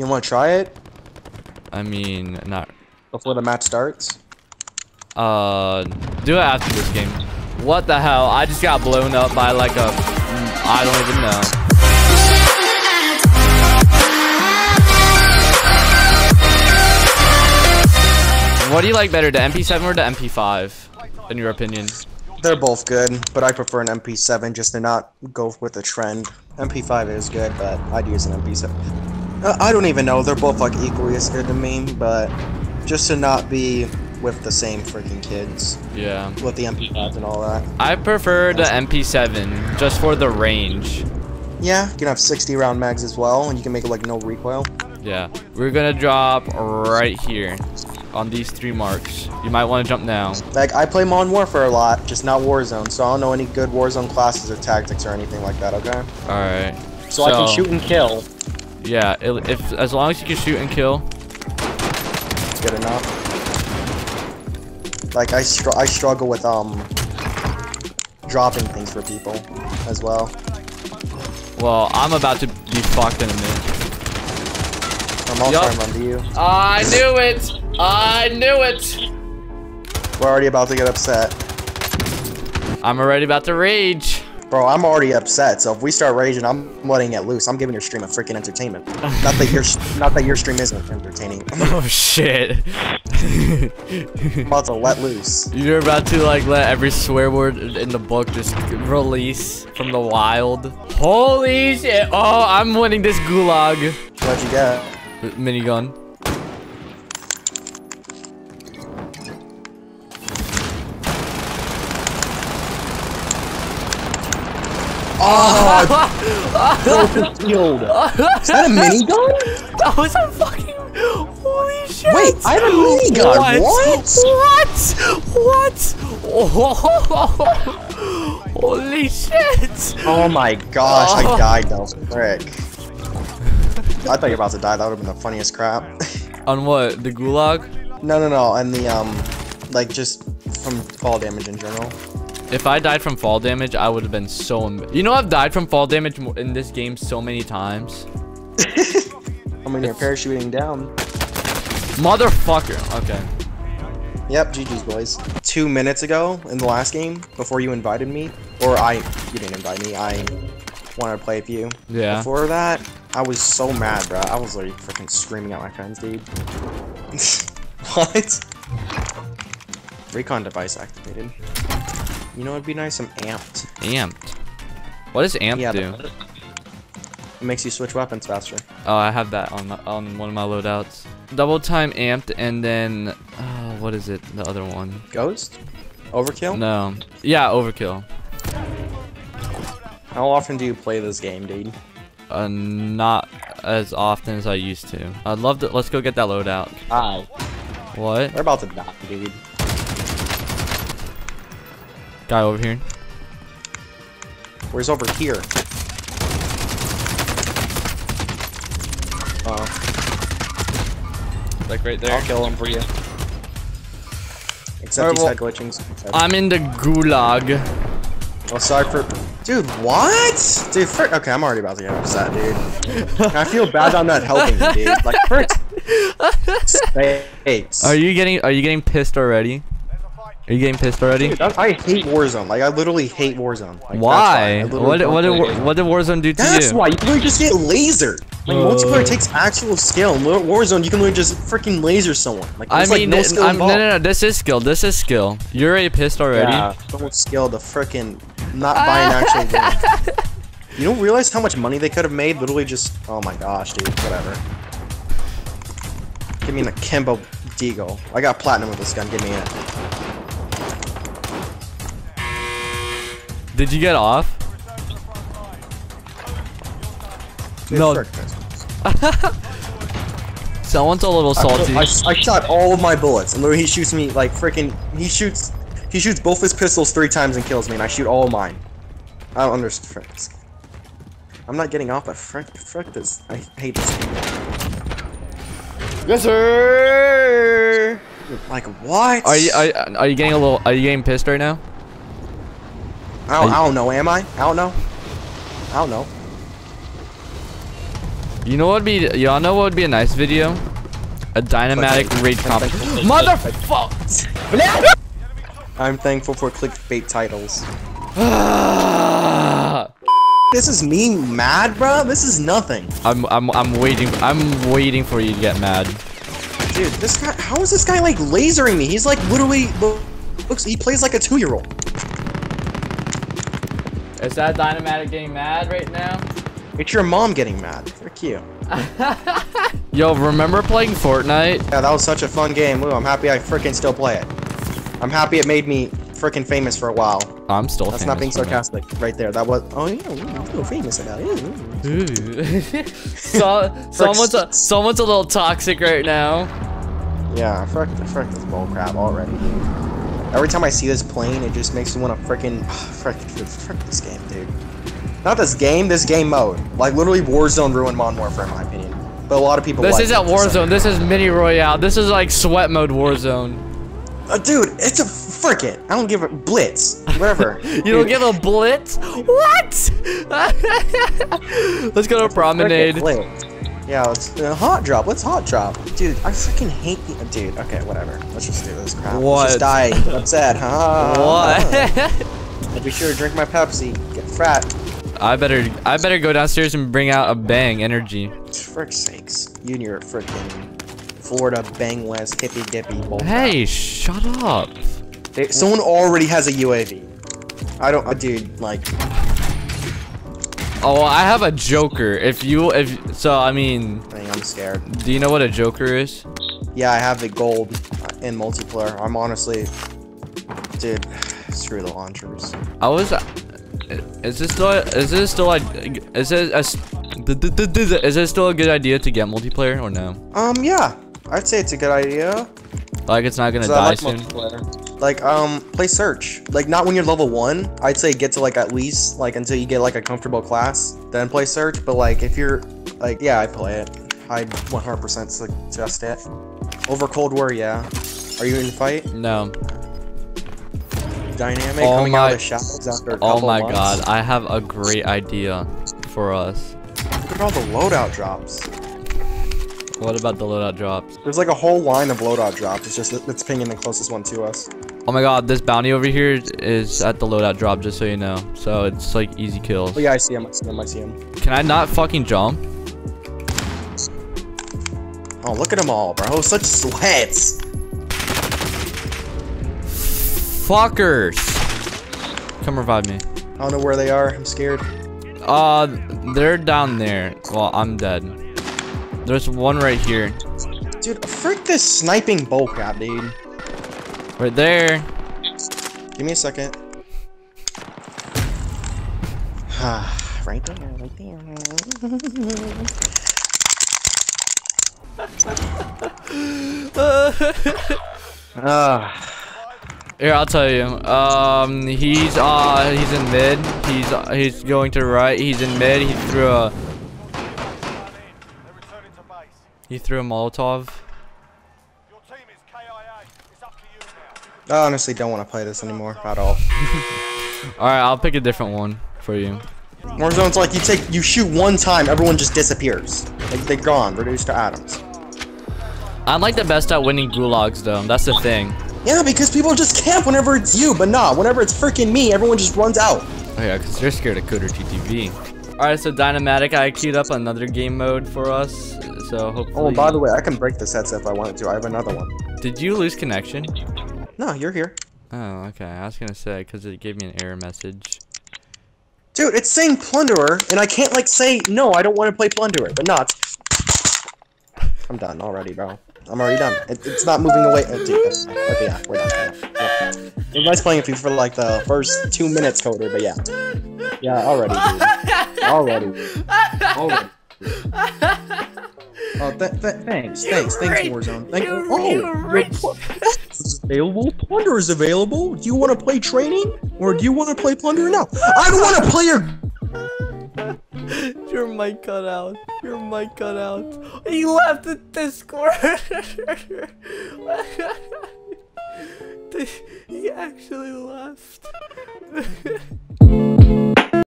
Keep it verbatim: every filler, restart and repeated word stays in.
You want to try it? I mean, not before the match starts. Uh, do it after this game. What the hell? I just got blown up by like a. I don't even know. What do you like better, the M P seven or the M P five, in your opinion? They're both good, but I prefer an M P seven just to not go with the trend. M P five is good, but I'd use an M P seven. Uh, I don't even know, they're both like equally as good to me, but just to not be with the same freaking kids. Yeah. With the M P five and all that. I prefer the M P seven, just for the range. Yeah, you can have sixty round mags as well, and you can make it like no recoil. Yeah, we're gonna drop right here. On these three marks, you might want to jump now. Like, I play Modern Warfare a lot, just not Warzone, so I don't know any good Warzone classes or tactics or anything like that, okay? Alright. So, so I can shoot and kill. Yeah, it, if as long as you can shoot and kill. It's good enough. Like, I, str I struggle with um dropping things for people as well. Well, I'm about to be fucked in a minute. I'm all yep. trying to run to you. I knew it! I knew it! We're already about to get upset. I'm already about to rage. Bro, I'm already upset, so if we start raging, I'm letting it loose. I'm giving your stream a freaking entertainment. Not that your not that your stream isn't entertaining. Oh, shit. I'm about to let loose. You're about to, like, let every swear word in the book just release from the wild. Holy shit! Oh, I'm winning this gulag. What'd you get? Minigun. Oh, field. Is that a minigun? That was a fucking... Holy shit. Wait, I have a minigun. What? What? What? Oh, holy shit. Oh my gosh, I died though. Frick. I thought you were about to die. That would have been the funniest crap. On what? The gulag? No, no, no. And the, um, like just from fall damage in general. If I died from fall damage, I would have been so... You know, I've died from fall damage in this game so many times. I mean, you're parachuting down. Motherfucker. Okay. Yep, G G's, boys. Two minutes ago in the last game, before you invited me, or I... You didn't invite me. I wanted to play with you. Yeah. Before that, I was so mad, bro. I was like freaking screaming at my friends, dude. What? Recon device activated. You know, it'd be nice. I'm amped. Amped. What does amped yeah, do? It makes you switch weapons faster. Oh, I have that on my, on one of my loadouts. Double time amped, and then oh, what is it? The other one. Ghost? Overkill? No. Yeah, overkill. How often do you play this game, dude? Uh, not as often as I used to. I'd love to. Let's go get that loadout. Ow. What? We're about to die, dude. Guy over here. Where's over here? Uh-oh. Like right there. I'll kill him for you. Except right, he's well, had glitchings. I'm in the gulag. Well, sorry for... Dude, what? Dude, frick. Okay, I'm already about to get upset, dude. I feel bad I'm not helping you, dude. Like, frick. Are you getting? Are you getting pissed already? Are you getting pissed already? Dude, I hate Warzone. Like, I literally hate Warzone. Like, why? why what, did, what, did, what did Warzone do to that's you? That's why. You can literally just get lasered. Like, oh. Multiplayer takes actual skill. In Warzone, you can literally just freaking laser someone. Like, I mean, like no, skill I'm, no, no, no. This is skill. This is skill. You're already pissed already. Yeah. Don't skill the freaking not buying actual game. You don't realize how much money they could have made? Literally just... Oh my gosh, dude. Whatever. Give me an Akimbo Deagle. I got platinum with this gun. Give me it. Did you get off? No. Someone's a little salty. I, I, I shot all of my bullets, and literally he shoots me like freaking. He shoots, he shoots both his pistols three times and kills me, and I shoot all of mine. I don't understand. I'm not getting off, but frick, frick this. I hate this game. Yes, sir. Like what? Are you are, are you getting a little? Are you getting pissed right now? I don't, I don't know, am I? I don't know. I don't know. You know what would be, y'all know what would be a nice video? A Dynamatiic raid comp. Motherfuck! I'm thankful for clickbait titles. This is me mad, bro. This is nothing. I'm I'm I'm waiting. I'm waiting for you to get mad. Dude, this guy. How is this guy like lasering me? He's like literally looks. He plays like a two-year-old. Is that Dynamatiic getting mad right now? It's your mom getting mad. Frick you. Yo, remember playing Fortnite? Yeah, that was such a fun game. Ooh, I'm happy I frickin' still play it. I'm happy it made me frickin' famous for a while. I'm still That's famous. That's not being sarcastic right, right there. That was, oh yeah, ooh, ooh, famous about it. so, someone's, a, someone's a little toxic right now. Yeah, frick, frick this bull crap already. Every time I see this plane, it just makes me want to frickin', frick, frick this game, dude. Not this game, this game mode. Like literally Warzone ruined Modern Warfare in my opinion. But a lot of people This like isn't Warzone, this is Mini Royale. This is like sweat mode Warzone. Uh, dude, it's a frick it. I don't give a blitz. Whatever. You don't give a blitz? What? Let's go to a promenade. Yeah, let's uh, hot drop. Let's hot drop. Dude, I freaking hate you. Dude, okay, whatever. Let's just do this crap. What? Let's just die. Upset, huh? What? I'll be sure to drink my Pepsi. Get frat. I better I better go downstairs and bring out a Bang energy. Frick sakes. You and your freaking Florida Bang West hippy dippy. Hey, shut up. They, someone already has a U A V. I don't uh, dude, like oh, I have a Joker. If you if so I mean dang, I'm scared. Do you know what a Joker is? Yeah, I have the gold in multiplayer. I'm honestly dude, screw the launchers. I was uh, Is this still? Is this still like? Is it a? Is it still a good idea to get multiplayer or no? Um, yeah, I'd say it's a good idea. Like it's not gonna die like soon. Like um, play search. Like not when you're level one. I'd say get to like at least like until you get like a comfortable class, then play search. But like if you're like yeah, I play it. I one hundred percent suggest it. Over Cold War, yeah. Are you in the fight? No. Dynamic oh coming my, out of the shadows after a couple Oh my months. God, I have a great idea for us. Look at all the loadout drops. What about the loadout drops? There's like a whole line of loadout drops. It's just it's pinging the closest one to us. Oh my God, this bounty over here is at the loadout drop, just so you know. So it's like easy kills. Oh yeah, I see him, I see him, I see him. Can I not fucking jump? Oh, look at them all, bro. Such sweats. Fuckers! Come revive me. I don't know where they are. I'm scared. Uh, they're down there. Well, I'm dead. There's one right here. Dude, frick this sniping bull crap, dude. Right there. Give me a second. Right there, right there. Ah. Here, I'll tell you. Um, he's uh, he's in mid. He's uh, he's going to right. He's in mid. He threw a. He threw a Molotov. I honestly don't want to play this anymore at all. All right, I'll pick a different one for you. Warzone's like you take you shoot one time, everyone just disappears. Like they're gone, reduced to atoms. I'm like the best at winning gulags though. That's the thing. Yeah, because people just camp whenever it's you, but nah, whenever it's freaking me, everyone just runs out. Oh yeah, because they're scared of CoderTTV. Alright, so Dynamatiic, I queued up another game mode for us, so hopefully... Oh, by the way, I can break this headset if I wanted to. I have another one. Did you lose connection? No, you're here. Oh, okay. I was going to say, because it gave me an error message. Dude, it's saying Plunderer, and I can't, like, say, no, I don't want to play Plunderer, but not. I'm done already, bro. I'm already done. It, it's not moving away. Oh, dude, okay, yeah, we're done. Yeah. It was nice playing with you for like the first two minutes, Coder, but yeah. Yeah, already, dude. Already. Already. Oh, th th thanks, thanks, thanks, Warzone. Thank you. Oh, is available? Plunder is available. Do you want to play training? Or do you want to play Plunder now? I don't want to play your... Your mic cut out. Your mic cut out. He left the Discord. He actually left.